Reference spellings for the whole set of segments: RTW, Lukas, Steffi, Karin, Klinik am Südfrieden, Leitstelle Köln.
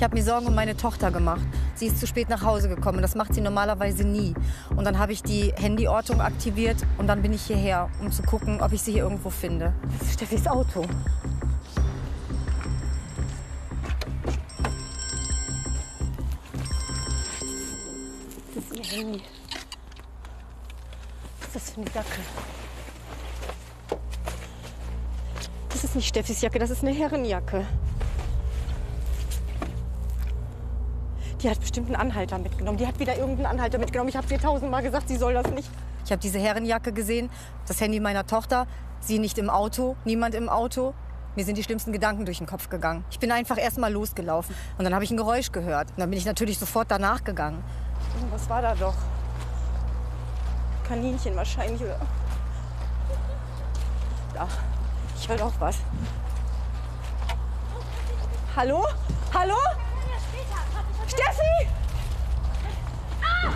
Ich habe mir Sorgen um meine Tochter gemacht. Sie ist zu spät nach Hause gekommen. Das macht sie normalerweise nie. Und dann habe ich die Handyortung aktiviert und dann bin ich hierher, um zu gucken, ob ich sie hier irgendwo finde. Das ist Steffis Auto. Das ist ihr Handy. Was ist das für eine Jacke? Das ist nicht Steffis Jacke, das ist eine Herrenjacke. Die hat bestimmt einen Anhalter mitgenommen. Die hat wieder irgendeinen Anhalter mitgenommen. Ich habe ihr 1000-mal gesagt, sie soll das nicht. Ich habe diese Herrenjacke gesehen, das Handy meiner Tochter, sie nicht im Auto, niemand im Auto. Mir sind die schlimmsten Gedanken durch den Kopf gegangen. Ich bin einfach erst mal losgelaufen und dann habe ich ein Geräusch gehört. Und dann bin ich natürlich sofort danach gegangen. Was war da doch? Kaninchen wahrscheinlich, oder? Da. Ich höre auch was. Hallo? Hallo? Steffi! Ah!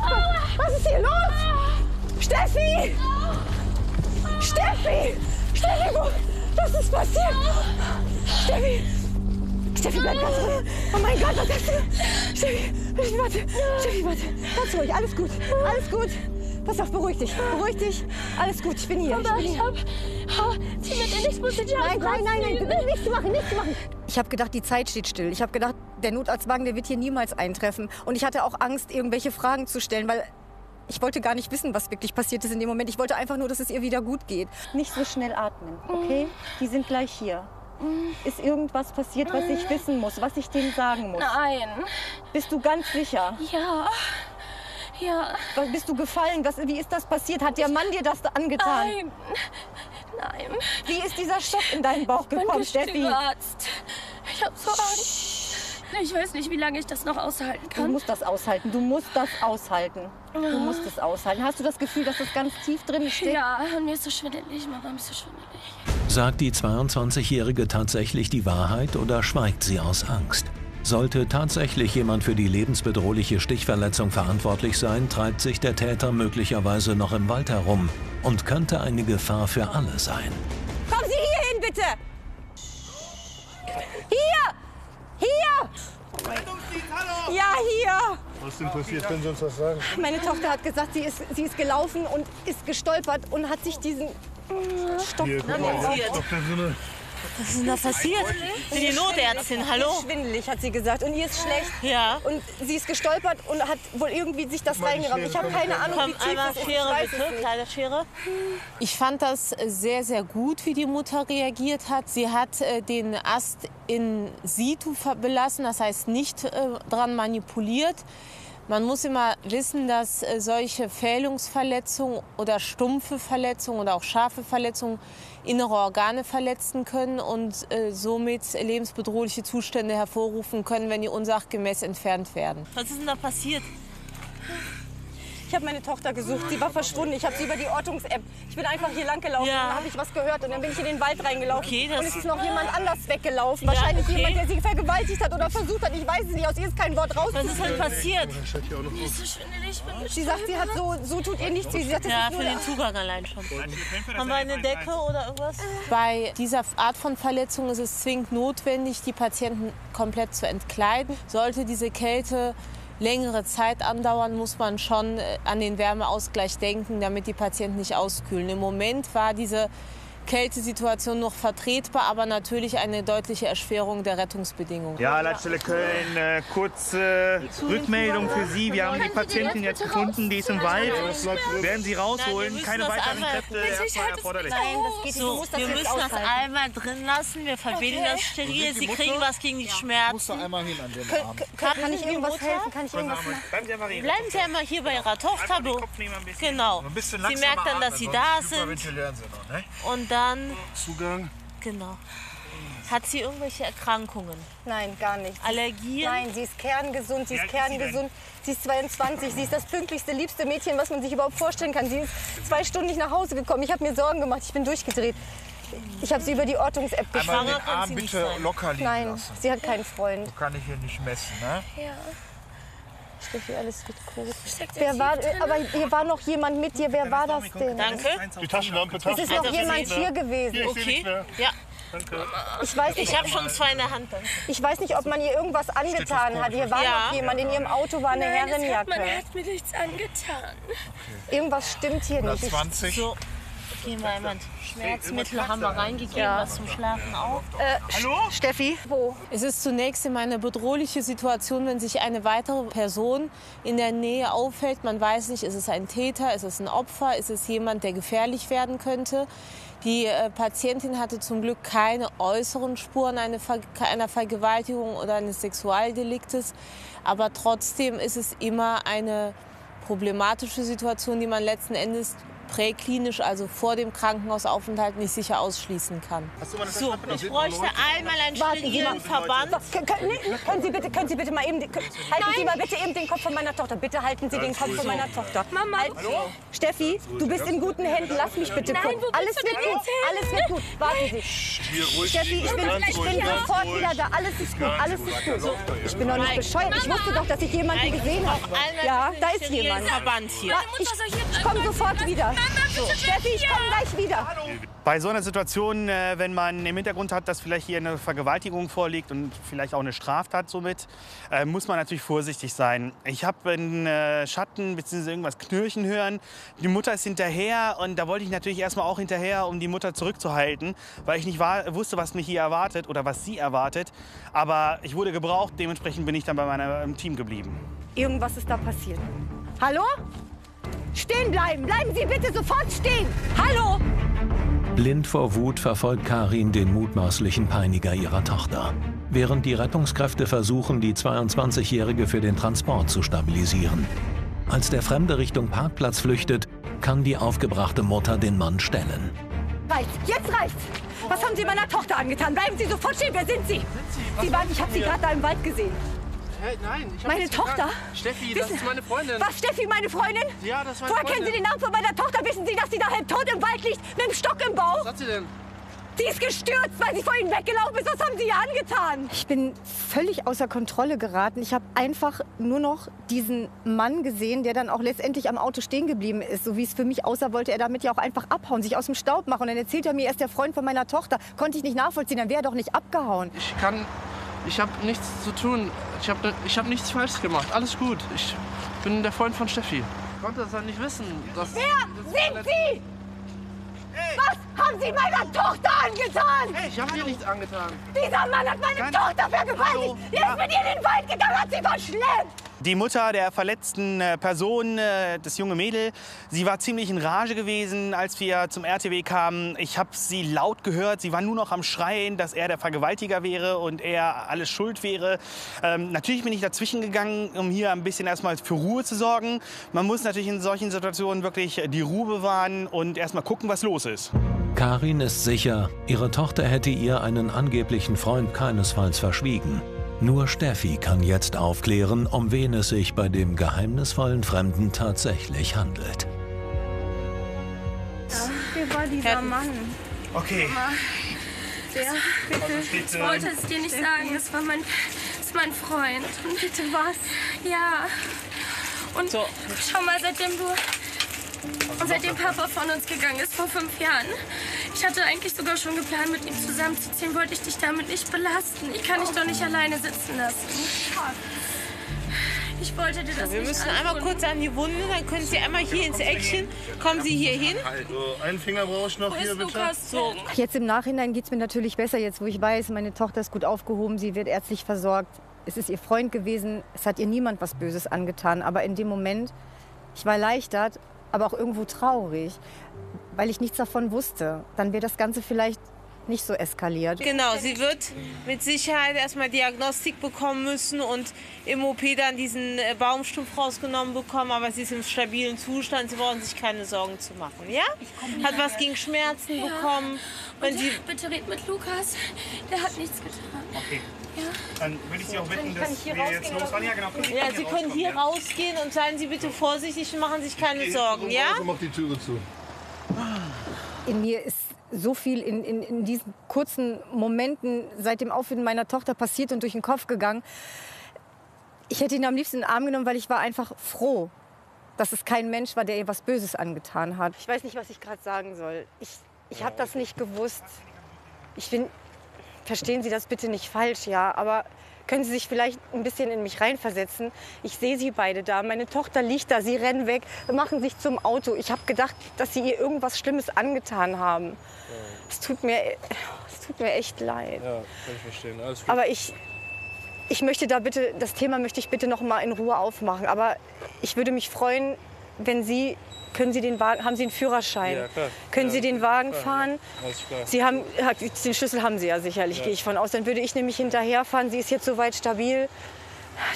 Oh! Was ist hier los? Ah! Steffi! Oh! Steffi! Steffi, was ist passiert? Oh! Steffi! Steffi, bleib ganz ruhig. Oh mein Gott, was hast du? Steffi, warte. Steffi, warte. Ganz ruhig, alles gut. Alles gut. Pass auf, beruhig dich. Beruhig dich. Alles gut, ich bin hier. Mama, ich bin hier. Sie wird ja nichts passieren. Nein, nein, nein, nein. Du willst nichts zu machen, nichts zu machen. Ich habe gedacht, die Zeit steht still. Ich habe gedacht, der Notarztwagen, der wird hier niemals eintreffen. Und ich hatte auch Angst, irgendwelche Fragen zu stellen, weil ich wollte gar nicht wissen, was wirklich passiert ist in dem Moment. Ich wollte einfach nur, dass es ihr wieder gut geht. Nicht so schnell atmen, okay? Die sind gleich hier. Ist irgendwas passiert, was ich wissen muss, was ich denen sagen muss? Nein. Bist du ganz sicher? Ja. Ja. Was, bist du gefallen? Was, wie ist das passiert? Hat der Mann dir das angetan? Nein. Nein. Wie ist dieser Schock in deinen Bauch gekommen, Steffi? Ich hab so Angst. Ich weiß nicht, wie lange ich das noch aushalten kann. Du musst das aushalten. Du musst das aushalten. Du musst es aushalten. Hast du das Gefühl, dass das ganz tief drin steckt? Ja, mir ist so schwindelig, Mama, mir ist so schwindelig. Sagt die 22-Jährige tatsächlich die Wahrheit oder schweigt sie aus Angst? Sollte tatsächlich jemand für die lebensbedrohliche Stichverletzung verantwortlich sein, treibt sich der Täter möglicherweise noch im Wald herum und könnte eine Gefahr für alle sein. Kommen Sie hier hin, bitte! Hier! Hier! Ja, hier! Was ist denn passiert? Können Sie uns was sagen? Meine Tochter hat gesagt, sie ist gelaufen und ist gestolpert und hat sich diesen Stock angesetzt. Was ist denn da passiert? Sind die Notärztin, hallo? Schwindelig, hat sie gesagt. Und ihr ist schlecht. Ja. Und sie ist gestolpert und hat wohl irgendwie sich das reingerammt. Ich habe keine Ahnung, wie tief das ist. Schere, bitte, kleine Schere. Ich fand das sehr, sehr gut, wie die Mutter reagiert hat. Sie hat den Ast in situ belassen, das heißt nicht dran manipuliert. Man muss immer wissen, dass solche Fählungsverletzungen oder stumpfe Verletzungen oder auch scharfe Verletzungen innere Organe verletzen können und somit lebensbedrohliche Zustände hervorrufen können, wenn die unsachgemäß entfernt werden. Was ist denn da passiert? Ich habe meine Tochter gesucht, sie war verschwunden. Ich habe sie über die Ortungs-App. Ich bin einfach hier lang gelaufen, ja. Dann habe ich was gehört und dann bin ich in den Wald reingelaufen. Okay, und es ist noch jemand anders weggelaufen. Ja, wahrscheinlich okay. Jemand, der sie vergewaltigt hat oder versucht hat. Ich weiß es nicht, aus ihr ist kein Wort raus. Was ist denn passiert? Sie sagt, sie hat so tut ihr nichts. Sie sagt, das ja, ist für den Zugang allein schon. Haben wir eine Decke oder irgendwas? Bei dieser Art von Verletzung ist es zwingend notwendig, die Patienten komplett zu entkleiden. Sollte diese Kälte längere Zeit andauern, muss man schon an den Wärmeausgleich denken, damit die Patienten nicht auskühlen. Im Moment war diese Kältesituation noch vertretbar, aber natürlich eine deutliche Erschwerung der Rettungsbedingungen. Ja, Leitstelle Köln, kurze Rückmeldung für Sie. Wir haben die Patientin jetzt gefunden, die ist im Wald. Werden Sie rausholen, nein, keine weiteren Kräfte erforderlich. Nein, das geht nicht. So, wir müssen das einmal drin lassen, wir verbinden das steril, Sie kriegen was gegen die Schmerzen. Kann ich irgendwas helfen? Kann ich irgendwas machen? Bleiben Sie einmal hier bei Ihrer Tochter. Genau. Sie merkt dann, dass Sie da sind. Und dann Zugang. Genau. Hat sie irgendwelche Erkrankungen? Nein, gar nicht. Allergien? Nein, sie ist kerngesund, sie ist 22, sie ist das pünktlichste, liebste Mädchen, was man sich überhaupt vorstellen kann. Sie ist 2 Stunden nicht nach Hause gekommen. Ich habe mir Sorgen gemacht, ich bin durchgedreht. Ich habe sie über die Ortungs-App geschlagen. Den Arm bitte locker liegen lassen. Nein, sie hat keinen Freund. So kann ich hier nicht messen, ne? Ja. Steffi, alles wird gut. Wer war, aber hier war noch jemand mit dir. Wer war das denn? Danke. Die Taschenlampe. Es ist noch jemand hier gewesen. Okay. Ja. Danke. Ich habe schon zwei in der Hand. Danke. Ich weiß nicht, ob man ihr irgendwas angetan hat. Hier war noch jemand. In ihrem Auto war eine Herrenjacke. Man hat mir nichts angetan. Okay. Irgendwas stimmt hier nicht. 120. So. Okay, mal jemand. Schmerzmittel haben wir reingegeben, was zum Schlafen auch. Hallo? Steffi? Wo? Es ist zunächst immer eine bedrohliche Situation, wenn sich eine weitere Person in der Nähe auffällt. Man weiß nicht, ist es ein Täter, ist es ein Opfer, ist es jemand, der gefährlich werden könnte. Die Patientin hatte zum Glück keine äußeren Spuren einer Vergewaltigung oder eines Sexualdeliktes. Aber trotzdem ist es immer eine problematische Situation, die man letzten Endes präklinisch, also vor dem Krankenhausaufenthalt, nicht sicher ausschließen kann. So, ich bräuchte einmal einen sterilen Verband. Können Sie bitte mal eben, halten Sie mal bitte eben den Kopf von meiner Tochter. Bitte halten Sie den Kopf von meiner Tochter. Mama, hallo? Steffi, du bist in guten Händen. Lass mich bitte gucken. Alles wird gut. Warten Sie. Steffi, ich bin sofort wieder da. Alles ist gut. Ich bin noch nicht bescheuert. Ich wusste doch, dass ich jemanden gesehen habe. Ja, da ist jemand. Ich komme sofort wieder. Steffi, ich komme gleich wieder. Bei so einer Situation, wenn man im Hintergrund hat, dass vielleicht hier eine Vergewaltigung vorliegt und vielleicht auch eine Straftat somit, muss man natürlich vorsichtig sein. Ich habe einen Schatten bzw. irgendwas knirschen hören. Die Mutter ist hinterher und da wollte ich natürlich erstmal auch hinterher, um die Mutter zurückzuhalten, weil ich nicht wusste, was mich hier erwartet oder was sie erwartet. Aber ich wurde gebraucht, dementsprechend bin ich dann bei meinem Team geblieben. Irgendwas ist da passiert. Hallo? Stehen bleiben! Bleiben Sie bitte sofort stehen! Hallo! Blind vor Wut verfolgt Karin den mutmaßlichen Peiniger ihrer Tochter. Während die Rettungskräfte versuchen, die 22-Jährige für den Transport zu stabilisieren. Als der Fremde Richtung Parkplatz flüchtet, kann die aufgebrachte Mutter den Mann stellen. Reicht's! Jetzt reicht's! Was haben Sie meiner Tochter angetan? Bleiben Sie sofort stehen! Wer sind Sie? Ich habe Sie gerade da im Wald gesehen. Hey, nein, meine Tochter? Steffi, das ist meine Freundin. Was, Steffi, meine Freundin? Ja, das ist meine Freundin. Woher kennen Sie den Namen von meiner Tochter? Wissen Sie, dass sie da halb tot im Wald liegt, mit dem Stock im Bauch? Was hat sie denn? Sie ist gestürzt, weil sie vor Ihnen weggelaufen ist. Was haben Sie ihr angetan? Ich bin völlig außer Kontrolle geraten. Ich habe einfach nur noch diesen Mann gesehen, der dann auch letztendlich am Auto stehen geblieben ist. So wie es für mich aussah, wollte er damit ja auch einfach abhauen, sich aus dem Staub machen. Und dann erzählt er mir erst, der Freund von meiner Tochter. Konnte ich nicht nachvollziehen, dann wäre er doch nicht abgehauen. Ich habe nichts zu tun. Ich hab nichts falsch gemacht. Alles gut. Ich bin der Freund von Steffi. Ich konnte das halt nicht wissen. Wer sind Sie? Hey. Was haben Sie meiner Tochter angetan? Hey, ich habe ihr nichts angetan. Dieser Mann hat meine Tochter vergewaltigt. Er ist mit ihr in den Wald gegangen, hat sie verschleppt. Die Mutter der verletzten Person, das junge Mädel, sie war ziemlich in Rage gewesen, als wir zum RTW kamen. Ich habe sie laut gehört. Sie war nur noch am Schreien, dass er der Vergewaltiger wäre und er alles schuld wäre. Natürlich bin ich dazwischen gegangen, um hier ein bisschen erstmal für Ruhe zu sorgen. Man muss natürlich in solchen Situationen wirklich die Ruhe bewahren und erstmal gucken, was los ist. Karin ist sicher, ihre Tochter hätte ihr einen angeblichen Freund keinesfalls verschwiegen. Nur Steffi kann jetzt aufklären, um wen es sich bei dem geheimnisvollen Fremden tatsächlich handelt. Ja, hier war dieser Mann. Okay. Ja, bitte. Ich wollte es dir nicht sagen, das ist mein Freund. Und bitte was? Ja. Und so. Schau mal, seitdem Papa von uns gegangen ist, vor 5 Jahren. Ich hatte eigentlich sogar schon geplant, mit ihm zusammenzuziehen. Wollte ich dich damit nicht belasten. Ich kann dich doch nicht alleine sitzen lassen. Ich wollte dir das nicht antun. Wir müssen einmal kurz an die Wunde, dann können Sie einmal hier ins Eckchen. Kommen Sie hier hin. Also einen Finger brauche ich noch hier, bitte. Jetzt im Nachhinein geht es mir natürlich besser, jetzt wo ich weiß, meine Tochter ist gut aufgehoben, sie wird ärztlich versorgt. Es ist ihr Freund gewesen, es hat ihr niemand was Böses angetan. Aber in dem Moment, ich war erleichtert, aber auch irgendwo traurig, weil ich nichts davon wusste. Dann wäre das Ganze vielleicht nicht so eskaliert. Genau, sie wird mit Sicherheit erstmal Diagnostik bekommen müssen und im OP dann diesen Baumstumpf rausgenommen bekommen, aber sie ist im stabilen Zustand, sie brauchen sich keine Sorgen zu machen, ja? Hat was gegen Schmerzen bekommen. Und sie bitte red mit Lukas, der hat nichts getan. Okay. Ja. Dann würde ich Sie auch bitten, dass wir jetzt losfahren. Ja, genau. Ja, Sie können hier rausgehen und seien Sie bitte vorsichtig und machen sich keine Sorgen, ja? Also mach die Türe zu. In mir ist so viel in diesen kurzen Momenten seit dem Auffinden meiner Tochter passiert und durch den Kopf gegangen. Ich hätte ihn am liebsten in den Arm genommen, weil ich war einfach froh, dass es kein Mensch war, der ihr was Böses angetan hat. Ich weiß nicht, was ich gerade sagen soll. Ich habe das nicht gewusst. Ich bin, verstehen Sie das bitte nicht falsch, ja, aber können Sie sich vielleicht ein bisschen in mich reinversetzen? Ich sehe Sie beide da, meine Tochter liegt da, Sie rennen weg, machen sich zum Auto. Ich habe gedacht, dass Sie ihr irgendwas Schlimmes angetan haben. Ja. Es tut mir echt leid. Ja, kann ich verstehen, alles gut. Aber ich möchte da bitte, das Thema möchte ich bitte noch mal in Ruhe aufmachen. Aber ich würde mich freuen, wenn Sie, können Sie den Wagen, haben Sie einen Führerschein? Ja, klar. Können Sie den Wagen fahren? Ja, alles klar. Sie haben, den Schlüssel haben Sie ja sicherlich, gehe ich von aus. Dann würde ich nämlich hinterherfahren. Sie ist jetzt soweit stabil.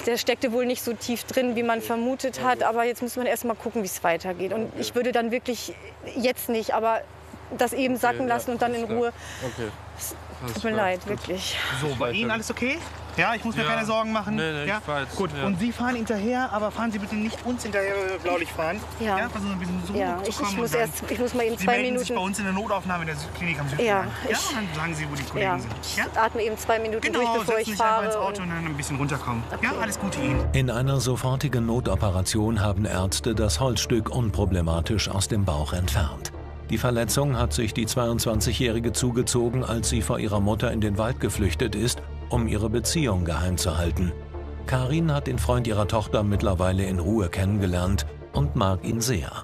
Der steckte wohl nicht so tief drin, wie man vermutet hat. Aber jetzt muss man erst mal gucken, wie es weitergeht. Und ich würde dann wirklich, jetzt nicht, aber das eben sacken lassen und dann in Ruhe. Okay. Tut mir leid, wirklich. So, bei Ihnen alles okay? Ja, ich muss mir keine Sorgen machen. Nee, ja? Ich fahr jetzt. Gut, und Sie fahren hinterher, aber fahren Sie bitte nicht uns hinterher, blaulich fahren. Ja, ja? Versuchen Sie ein bisschen zu kommen. Ich muss mal eben 2 Minuten... Sie melden sich bei uns in der Notaufnahme in der Klinik am Südfrieden. Ja, und dann sagen Sie, wo die Kollegen sind. Ja? Ich atme eben 2 Minuten durch, bevor ich fahre. Genau, setzen Sie einfach ins Auto und dann ein bisschen runterkommen. Okay. Ja, alles Gute Ihnen. In einer sofortigen Notoperation haben Ärzte das Holzstück unproblematisch aus dem Bauch entfernt. Die Verletzung hat sich die 22-Jährige zugezogen, als sie vor ihrer Mutter in den Wald geflüchtet ist, um ihre Beziehung geheim zu halten. Karin hat den Freund ihrer Tochter mittlerweile in Ruhe kennengelernt und mag ihn sehr.